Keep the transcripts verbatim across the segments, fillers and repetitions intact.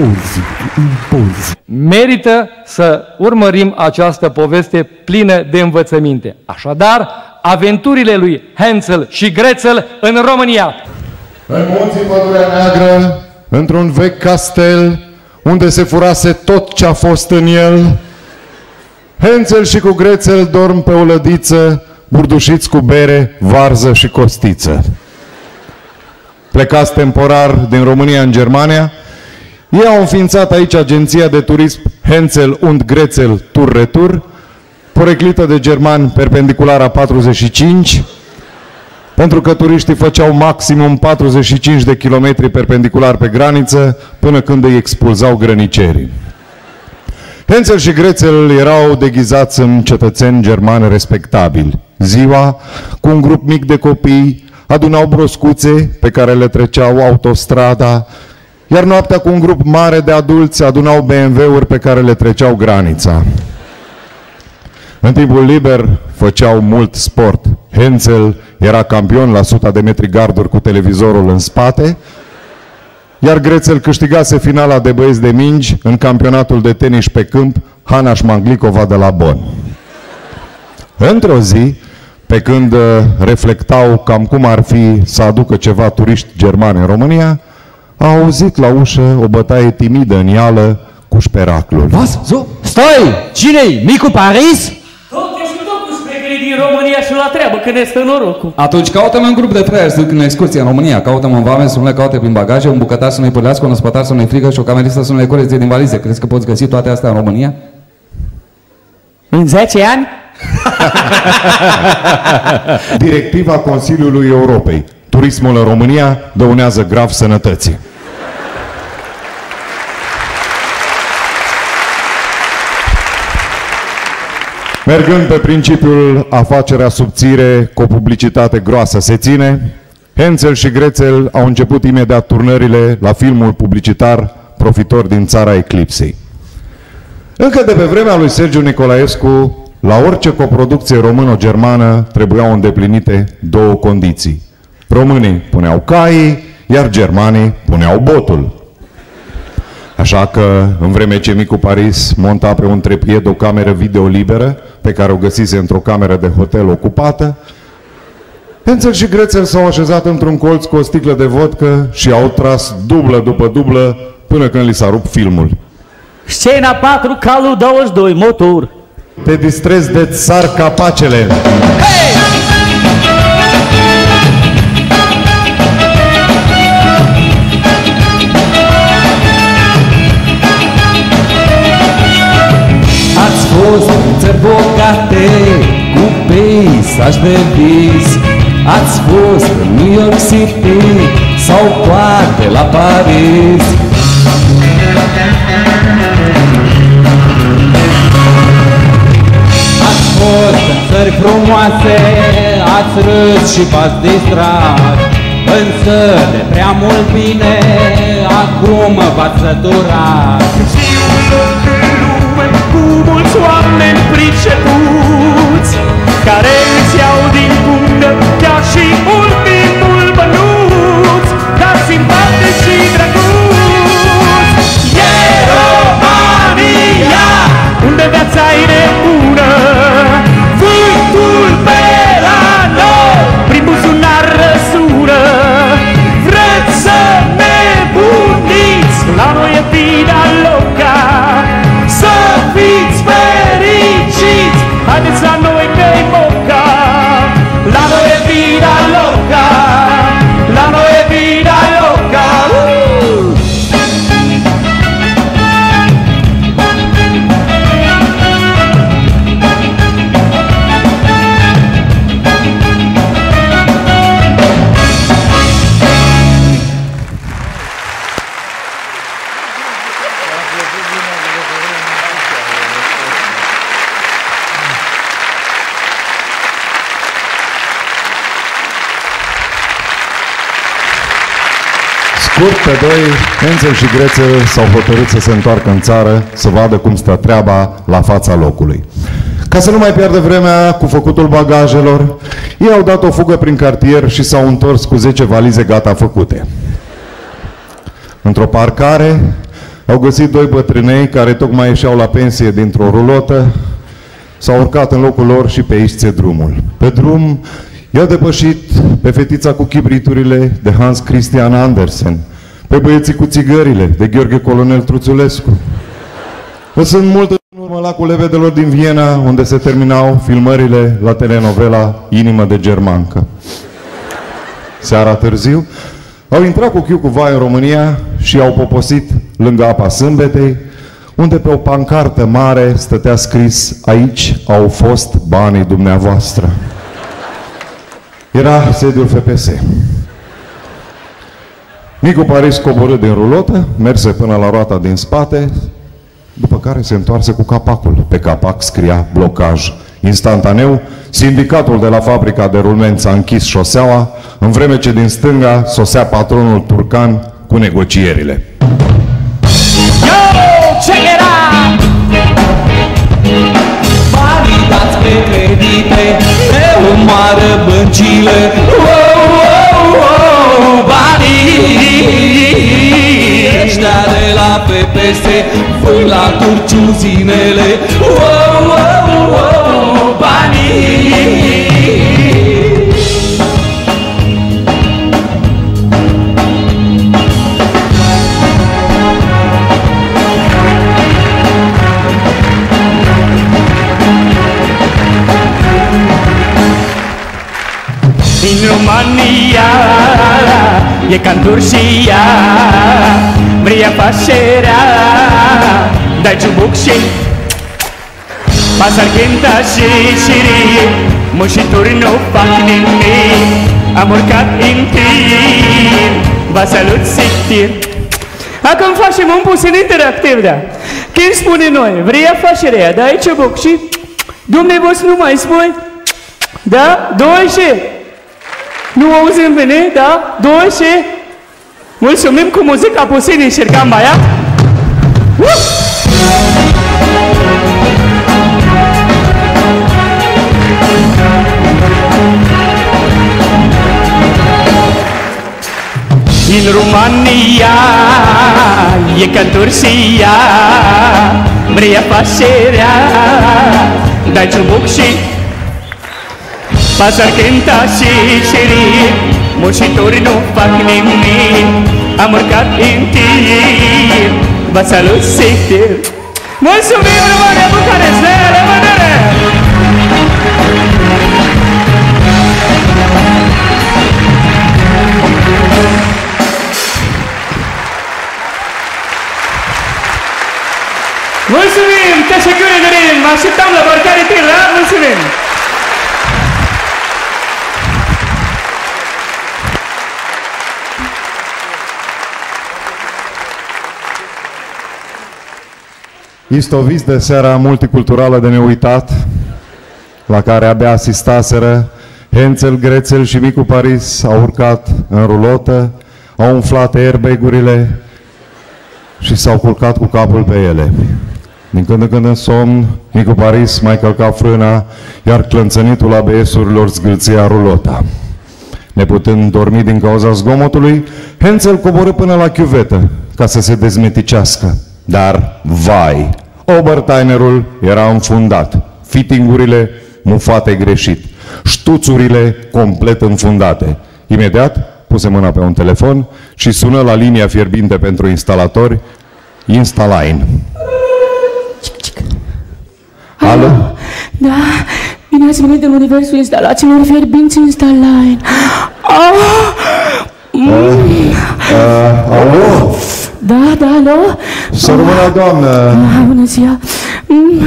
impozi, impozi. Merită să urmărim această poveste plină de învățăminte. Așadar, aventurile lui Hänsel și Gretel în România. În munții Pădurea Neagră, într-un vechi castel, unde se furase tot ce a fost în el, Hänsel și cu Gretel dorm pe o lădiță, burdușiți cu bere, varză și costiță. Plecați temporar din România în Germania, ei au înființat aici Agenția de Turism Hänsel und Gretel Tour-Retour, poreclită de germani perpendiculara patruzeci și cinci, pentru că turiștii făceau maximum patruzeci și cinci de kilometri perpendicular pe graniță, până când îi expulzau grănicerii. Hänsel și Gretel erau deghizați în cetățeni germani respectabili. Ziua, cu un grup mic de copii, adunau broscuțe pe care le treceau autostrada, iar noaptea cu un grup mare de adulți adunau B M W-uri pe care le treceau granița. În timpul liber făceau mult sport. Hänsel era campion la suta de metri garduri cu televizorul în spate, iar Gretel câștigase finala de băieți de mingi în campionatul de tenis pe câmp Hanaș Manglicova de la Bonn. Într-o zi, pe când reflectau cam cum ar fi să aducă ceva turiști germani în România, au auzit la ușă o bătaie timidă în ială cu șperaclul. Was? So? Stai! Cine-i? Micu Paris? Din România și la treabă, când este norocul. Atunci caută-mă în grup de fraieri, sunt în excursie în România, caută-mă în vame, să nu le caute prin bagaje, un bucătar să nu-i pâlească, un ospătar să nu-i frigă și o cameristă să nu le curețe din valize. Crezi că poți găsi toate astea în România? În zece ani? Directiva Consiliului Europei. Turismul în România dăunează grav sănătății. Mergând pe principiul afacerea subțire cu o publicitate groasă se ține, Hänsel și Gretel au început imediat turnările la filmul publicitar Profitor din țara eclipsei. Încă de pe vremea lui Sergiu Nicolaescu, la orice coproducție româno-germană trebuiau îndeplinite două condiții. Românii puneau caii, iar germanii puneau botul. Așa că, în vreme ce Micu Paris monta pe un trepied o cameră video liberă, pe care o găsise într-o cameră de hotel ocupată, Hänsel și Gretel s-au așezat într-un colț cu o sticlă de vodcă și au tras dublă după dublă până când li s-a rupt filmul. Scena patru, calul douăzeci și doi, motor. Te distrezi de țar capacele. Hey! Ați fost țări bogate, cu peisaj de vis. Ați fost în New York City sau poate la Paris. Ați fost în țări frumoase, ați râs și v-ați distrat. Însă de prea mult bine, acum v-ați săturat. Mulți oameni pricepuți care îți iau din pungă chiar și ultimul bănuț, dar simpate și drăguți. E România, unde viața e nebună, vântul pe la noi prin buzunar răsună. Vreți să nebuniți, la noi e vina loca. Fiți fericiți, haideți la noi că-i moca. La noi e vina loca, la noi e vina loca. uh! Scurt pe doi, Hänsel și Gretel s-au hotărât să se întoarcă în țară, să vadă cum stă treaba la fața locului. Ca să nu mai pierdă vremea cu făcutul bagajelor, ei au dat o fugă prin cartier și s-au întors cu zece valize gata făcute. Într-o parcare, Au găsit doi bătrânei care tocmai ieșeau la pensie dintr-o rulotă, s-au urcat în locul lor și pe aici țe drumul. Pe drum i-a depășit pe fetița cu chibriturile de Hans Christian Andersen, pe băieții cu țigările de Gheorghe Colonel Truțulescu. Sunt mult în urmă lacul Levedelor din Viena, unde se terminau filmările la telenovela Inimă de Germancă. Seara târziu, au intrat cu chiu cu vai în România și au poposit lângă apa Sâmbetei, unde pe o pancartă mare stătea scris: aici au fost banii dumneavoastră. Era sediul F P S. Micu Paris coborâ din rulotă, merse până la roata din spate, după care se întoarse cu capacul. Pe capac scria blocaj. Instantaneu, sindicatul de la fabrica de rulment s-a închis șoseaua, în vreme ce din stânga sosea patronul turcan cu negocierile. Yo, check it out! Banii dați pe credite, ne umoară băncile. Wow, wow, wow, banii ăștia de la P P S vând la turciu zinele. Wow, wow, wow, banii. Din România e ca-n Turcia, vrei afacerea, dai ciubuc și pasargenta și șirie, mușituri nu fac nimic. Am urcat în timp, vă salut sitir. Acum facem un puțin interactiv, da? Când spune noi, vrei afacerea, dai ciubuc și dumneavoastră nu mai spui, da? Doi și... Nu auzim bine, da? Doi și... Mulțumim cu muzica puțin, încercam baia. Uf! Din România e ca-n Turcia, vrei afacerea, dai ciubuc și... Pasar cânta și șirie, mușitorii nu fac nimic. Am urcat în timp, vă salut sitir. Mulțumim, România, București, de revedere! Mulțumim, teșecure de rin, mă așteptam la barcare tine, da? Mulțumim! Istovit de seara multiculturală de neuitat, la care abia asistaseră, Hänsel, Gretel și Micu Paris au urcat în rulotă, au umflat airbag-urile și s-au culcat cu capul pe ele. Din când în când în somn, Micu Paris mai călca frâna, iar clănțănitul A B S-urilor zgâlția rulota. Neputând dormi din cauza zgomotului, Hänsel coborâ până la chiuvetă ca să se dezmeticească. Dar, vai, obertinerul era înfundat, fittingurile mufate greșit, ștuțurile complet înfundate. Imediat puse mâna pe un telefon și sună la linia fierbinte pentru instalatori, InstaLine. Alo? Da, bine ați venit în universul instalațiilor fierbinți InstaLine. Alo? Da, da, alo? Să rămână, doamnă! Ah, bună ziua! Mm.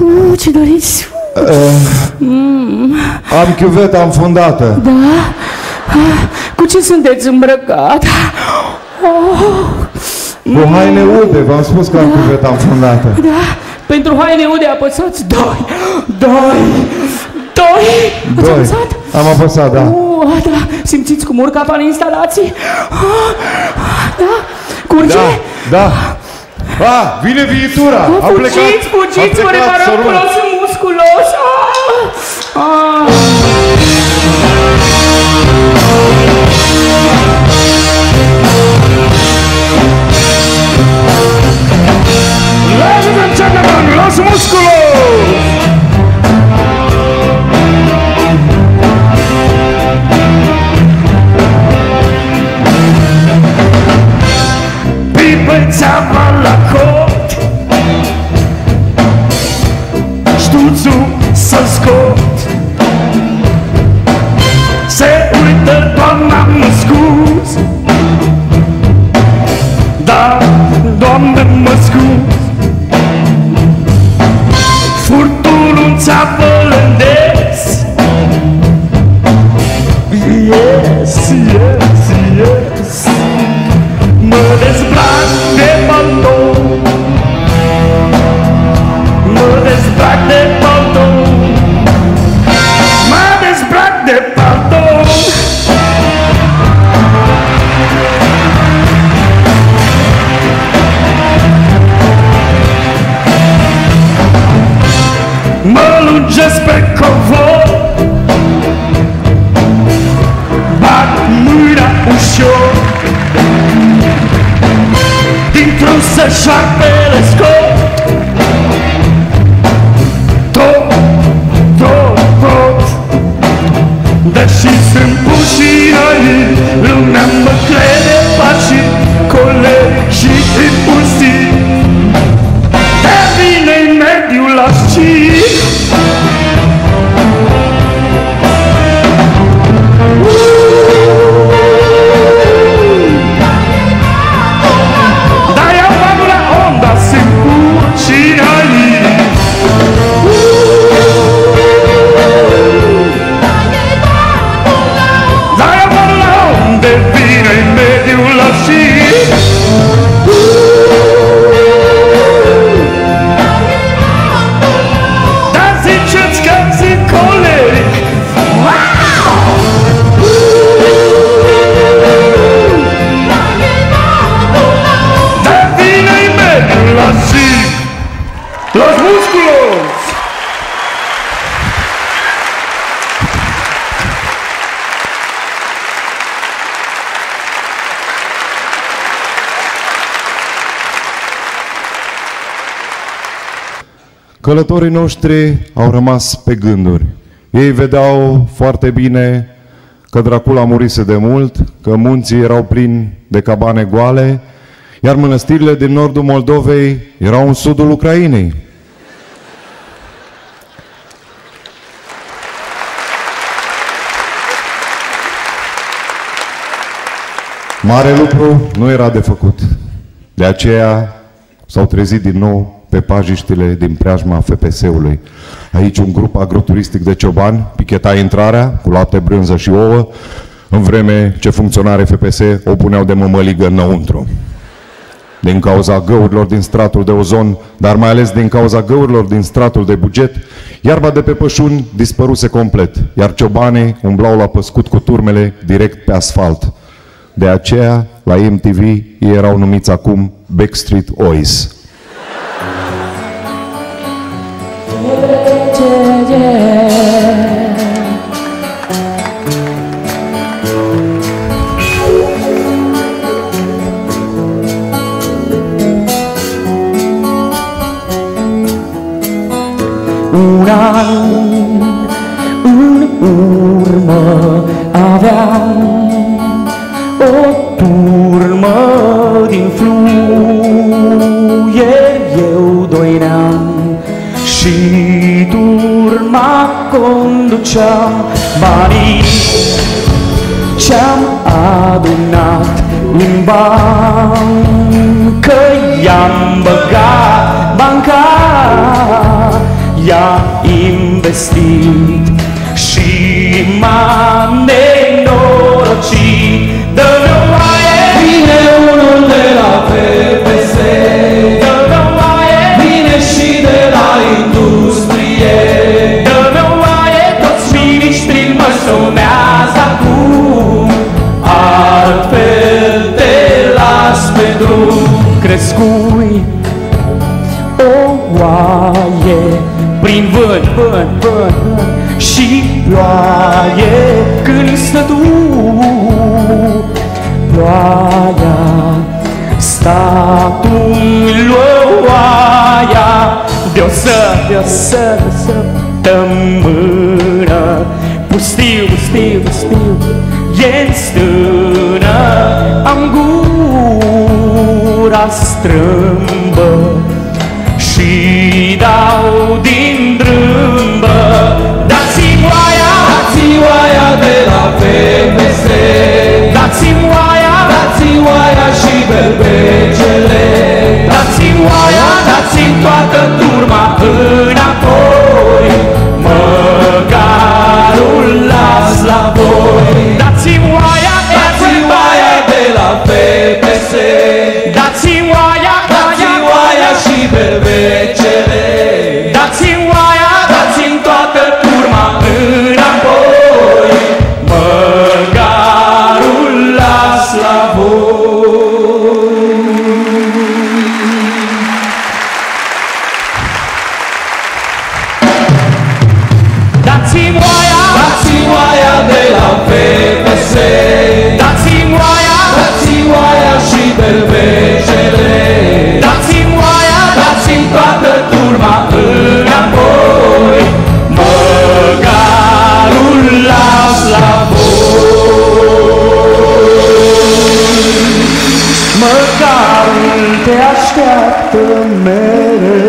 Uh, ce doriți? Uh, mm. Am chiuveta înfundată. Da? Ah, cu ce sunteți îmbrăcat? Oh. Cu haine ude, v-am spus că da. Am chiuveta înfundată. Da? Pentru haine ude apăsați? Doi! Doi! Doi! Ați Doi. apăsat? Am apăsat, da. Uh, da. Simțiți cum urc apa în instalații? Ah, da? Curge? Da, da. A, vine viitura! A, a plecat! Fugiți, fugiți, mă reparăm culosul musculos! A, a. A. músculos! Pensavam la cort, știu să scot. Se uită doamna, mă scuz. Da, doamne, mă scuz. Furtununța pălândesc. Yes, yes, yes. Mă dezbrac de paltou, mă dezbrac de paltou, mă dezbrac de paltou. Mă lungesc pe covor, bag mâna ușor. Dintr-un sășac telescop, tot, tot, tot. Deși sunt pușii aici, lumea mă crede pașii, colegii impulsii. Devine-i mediul ascii. Călătorii noștri au rămas pe gânduri. Ei vedeau foarte bine că Dracula murise de mult, că munții erau plini de cabane goale, iar mănăstirile din nordul Moldovei erau în sudul Ucrainei. Mare lucru nu era de făcut. De aceea s-au trezit din nou pe pajiștile din preajma F P S-ului. Aici un grup agroturistic de ciobani picheta intrarea cu lapte, brânză și ouă, în vreme ce funcționare F P S o puneau de mămăligă înăuntru. Din cauza găurilor din stratul de ozon, dar mai ales din cauza găurilor din stratul de buget, iarba de pe pășuni dispăruse complet, iar ciobanii umblau la păscut cu turmele direct pe asfalt. De aceea, la M T V, ei erau numiți acum Backstreet Boys. Un an în urmă aveam o turmă din fluier, eu doi neam și turma conduceam. Banii ce-am adunat în bancă i-am băgat, banca i-a investit și m-a nenorocit. Dă-mi o oaie, vine unul de la F P S, dă-mi o oaie, vine și de la industrie, dă-mi o oaie, toți miniștrii mă sunează acum, altfel te las pe drum. Crescui o oaie prin vânt, vânt, vânt, vânt și ploaie când stătu ploaia, statul luă oaia de-o o săptămână pustiu, pustiu, pustiu, e în stână. Am gura strâmbă și dau din drâmbă. Dați-mi oaia, dați-mi oaia de la F P S, dați-mi oaia, dați-mi oaia și berbecele, dați-mi oaia, dați-mi toată turma înapoi, măgarul las la voi. Dați-mi oaia, dați-mi oaia de la F P S, dați-mi oaia, dați-mi oaia și berbecele, dați-mi oaia, dați-mi toată turma înapoi, măgarul las la voi. Dați-mi oaia, dați-mi oaia de la F P S, dați-mi oaia, dați-mi oaia și berbecele, dați-mi oaia, dați-mi toată turma înapoi, măgarul las la voi. Măgarul te așteaptă mereu,